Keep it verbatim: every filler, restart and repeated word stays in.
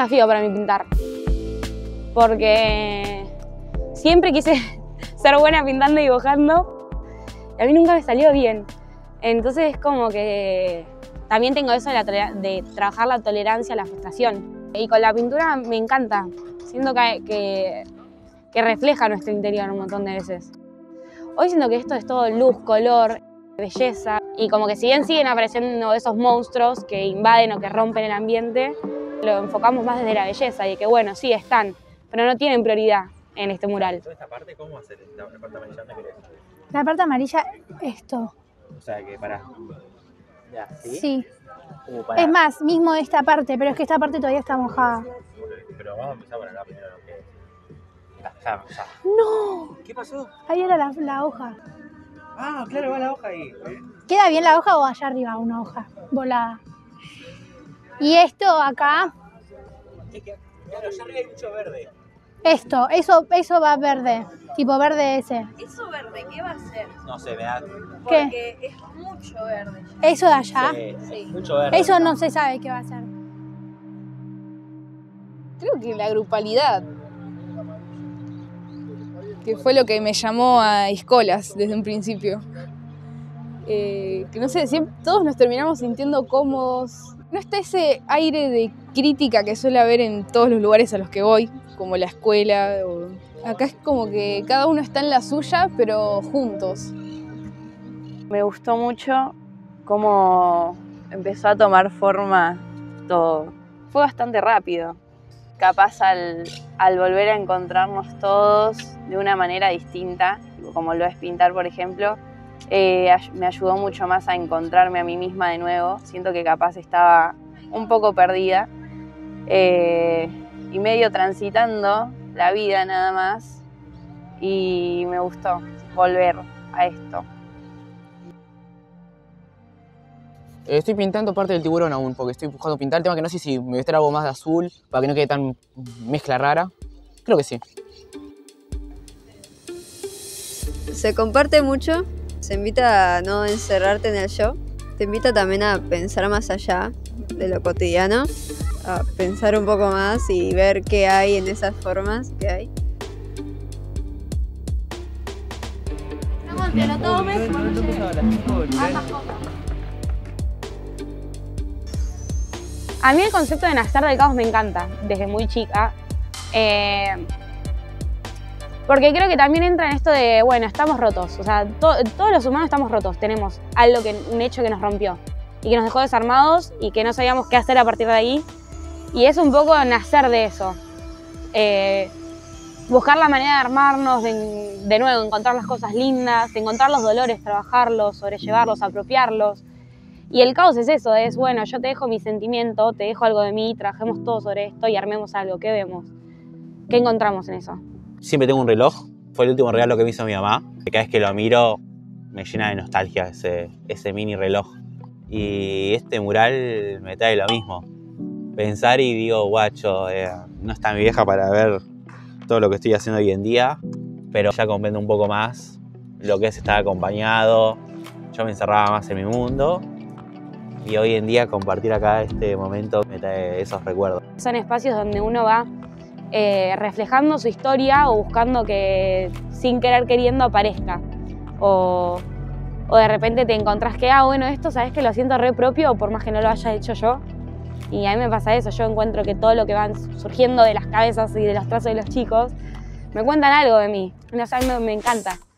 desafío para mí pintar, porque siempre quise ser buena pintando y dibujando, y a mí nunca me salió bien. Entonces es como que también tengo eso de, la de trabajar la tolerancia a la frustración. Y con la pintura me encanta, siento que, que, que refleja nuestro interior un montón de veces. Hoy siento que esto es todo luz, color, belleza, y como que si bien siguen apareciendo esos monstruos que invaden o que rompen el ambiente, lo enfocamos más desde la belleza y que bueno, sí están, pero no tienen prioridad en este mural. ¿Toda esta parte cómo hacer? ¿La parte amarilla no querés? La parte amarilla, esto. O sea, que para... Ya, ¿sí? Sí. Como para... Es más, mismo esta parte, pero es que esta parte todavía está mojada. Pero vamos a empezar por acá primero, ¿no? ¿Qué? Ya, ya, ya. ¡No! ¿Qué pasó? Ahí era la, la hoja. Ah, claro, va la hoja ahí. ¿Queda bien la hoja o allá arriba una hoja volada? Y esto acá... Es que, claro, allá arriba hay mucho verde. Esto, eso, eso va verde, tipo verde ese. ¿Eso verde qué va a ser? No sé, vea. Porque ¿qué? Es mucho verde. ¿Eso de allá? Sí, sí. Mucho verde. Eso no se sabe qué va a ser. Creo que la grupalidad, que fue lo que me llamó a Scholas desde un principio. Eh, que no sé, siempre, todos nos terminamos sintiendo cómodos. No está ese aire de crítica que suele haber en todos los lugares a los que voy, como la escuela. O... Acá es como que cada uno está en la suya, pero juntos. Me gustó mucho cómo empezó a tomar forma todo. Fue bastante rápido. Capaz al, al volver a encontrarnos todos de una manera distinta, como lo es pintar, por ejemplo, eh, me ayudó mucho más a encontrarme a mí misma de nuevo. Siento que capaz estaba un poco perdida eh, y medio transitando la vida nada más, y me gustó volver a esto. Estoy pintando parte del tiburón aún, porque estoy buscando pintar. El tema que no sé si me voy a estar algo más de azul, para que no quede tan mezcla rara. Creo que sí. Se comparte mucho, se invita a no encerrarte en el yo. Te invita también a pensar más allá de lo cotidiano, a pensar un poco más y ver qué hay en esas formas que hay. No, no tomes, no tomes ahora. A mí el concepto de nacer del caos me encanta, desde muy chica. Eh, porque creo que también entra en esto de, bueno, estamos rotos. O sea, to, todos los humanos estamos rotos. Tenemos algo que, un hecho que nos rompió y que nos dejó desarmados y que no sabíamos qué hacer a partir de ahí. Y es un poco nacer de eso. Eh, buscar la manera de armarnos, de, de nuevo, encontrar las cosas lindas, encontrar los dolores, trabajarlos, sobrellevarlos, apropiarlos. Y el caos es eso, es bueno, yo te dejo mi sentimiento, te dejo algo de mí, trabajemos todo sobre esto y armemos algo. ¿Qué vemos? ¿Qué encontramos en eso? Siempre tengo un reloj, fue el último regalo que me hizo mi mamá. Cada vez que lo miro me llena de nostalgia ese, ese mini reloj. Y este mural me trae lo mismo. Pensar y digo, guacho, eh, no está mi vieja para ver todo lo que estoy haciendo hoy en día, pero ya comprendo un poco más lo que es estar acompañado. Yo me encerraba más en mi mundo. Y hoy en día compartir acá este momento me trae esos recuerdos. Son espacios donde uno va eh, reflejando su historia o buscando que sin querer queriendo aparezca. O, o de repente te encontrás que, ah, bueno, esto sabes que lo siento re propio por más que no lo haya hecho yo. Y a mí me pasa eso, yo encuentro que todo lo que van surgiendo de las cabezas y de los trazos de los chicos me cuentan algo de mí. No sé, me, me encanta.